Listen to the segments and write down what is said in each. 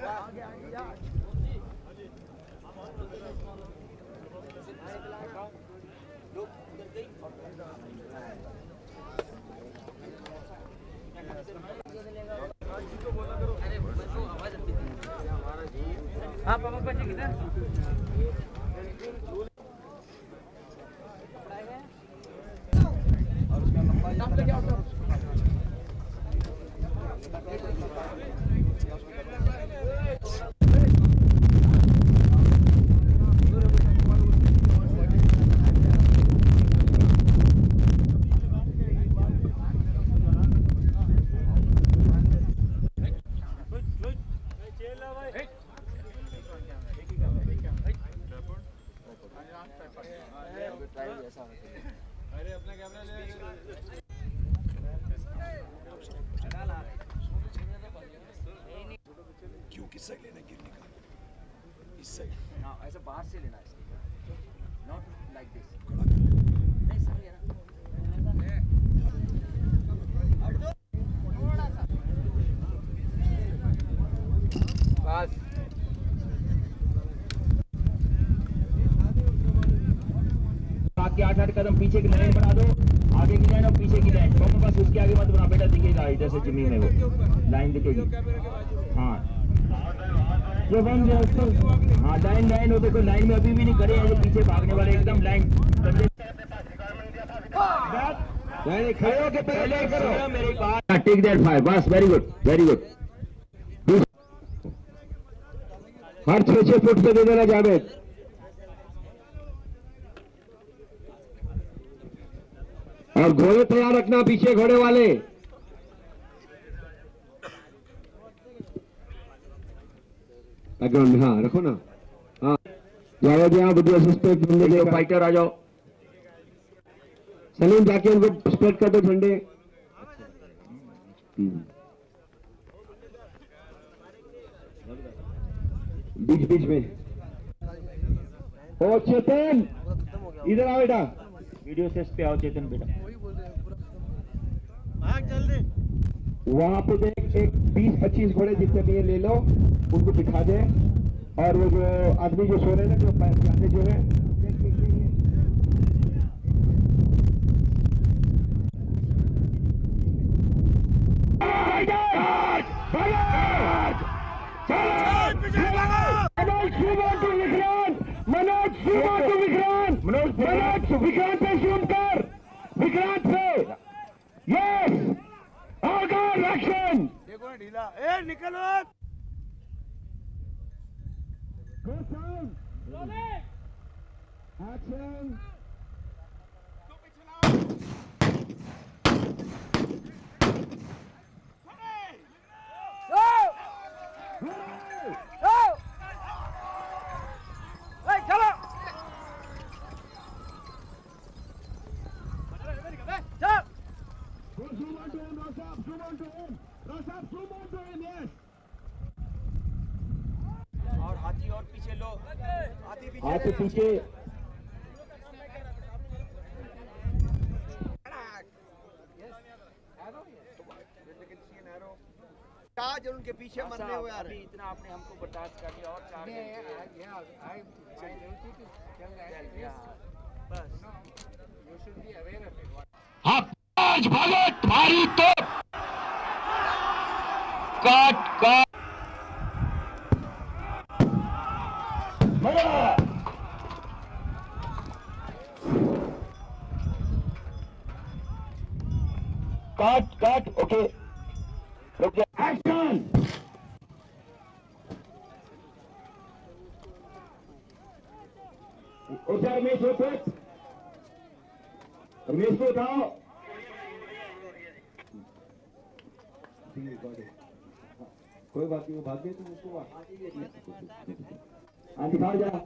हाँ पापा बच्चे किधर कदम पीछे की लाइन बना दो, आगे की लाइन और पीछे की लाइन दोनों पास, उसके आगे मत बना बेटा, दिखेगा इधर से जमीन है वो लाइन दिखेगी। हाँ जो बन जाए उसको, हाँ लाइन लाइन हो, देखो लाइन में अभी भी नहीं खड़े हैं जो पीछे भागने वाले, एकदम लाइन खड़े होकर पहले करो मेरी बात। टेक दैट फाइव, बस वेरी गुड वेरी गुड। हर 6-6 फुट पे दे देना जावेद। और घोड़े तैयार रखना, पीछे घोड़े वाले बैकग्राउंड में हाँ रखो ना। हाँ जावेद यहाँ बुद्धि फाइटर आ जाओ, सलीम जाके उनको स्प्रेड कर दो झंडे। बीच बीच में ओ चेतन इधर आओ बेटा, वीडियो सेट पे आओ चेतन बेटा। वहाँ पे देख एक 20-25 घोड़े जितने भी ले लो, उनको बिठा दे, और वो जो आदमी जो सो रहे हैं ना जो पैसे जो है मनोज विक्रांत पे शूट कर, विक्रांत पे यस ऑर्डर एक्शन। देखो ढीला ए निकलो गो साउंड रोले एक्शन। तो पिछला ओ ओ ए चलो चल और हाथी और पीछे लो, हाथी पीछे चार जन उनके पीछे मरने हुए आ रहे हैं। इतना आपने हमको बर्दाश्त कर लिया और चार भगत भारी तो काट काट ओके रुक जा एक्शन। उठा रमेश को उठाओ कोई बात नहीं, वो भाग गए तुम उसको आज दिखाओ जरा।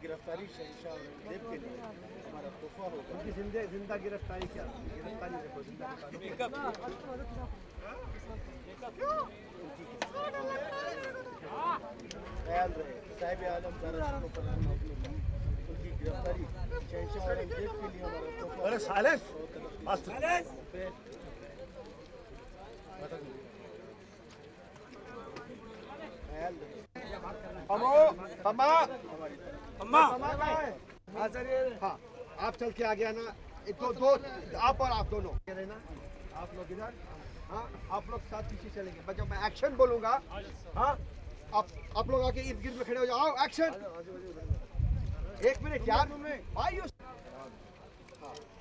गिरफ्तारी शहंशाह देव के लिए हमारा तोहफा होगा, उनकी जिंदा गिरफ्तारी क्या गिरफ्तारी देखो जिंदा अरे सालेस हाँ सर हाँ आप चल के आ गया ना दो आप और आप दोनों ना आप लोग इधर हाँ आप लोग साथ पीछे चलेंगे बट जब मैं एक्शन बोलूंगा हाँ आप लोग आके इर्द गिर्द में खड़े हो जाओ एक्शन एक मिनट यार भाई हाँ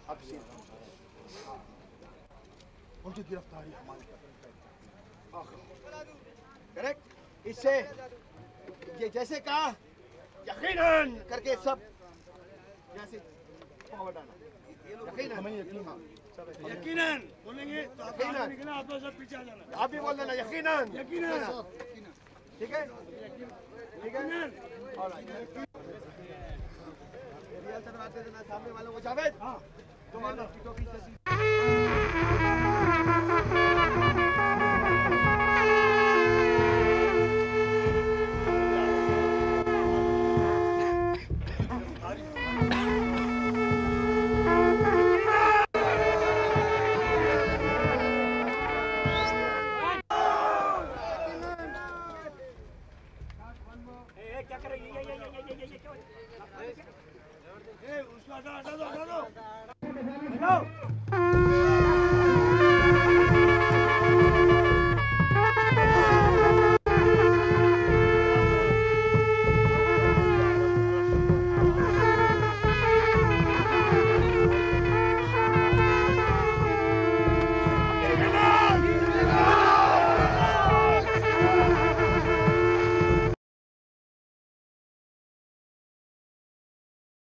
अब हाँ उनकी गिरफ्तारी हमारी करेक्ट इससे ये जैसे कहा यकीनन करके सब जैसे पावर डालना यकीनन बोलेंगे तो आप लोग सब पीछे आ जाना आप भी बोल देना यकीनन यकीनन ठीक है ठीक है सामने वालों को जावेद तुम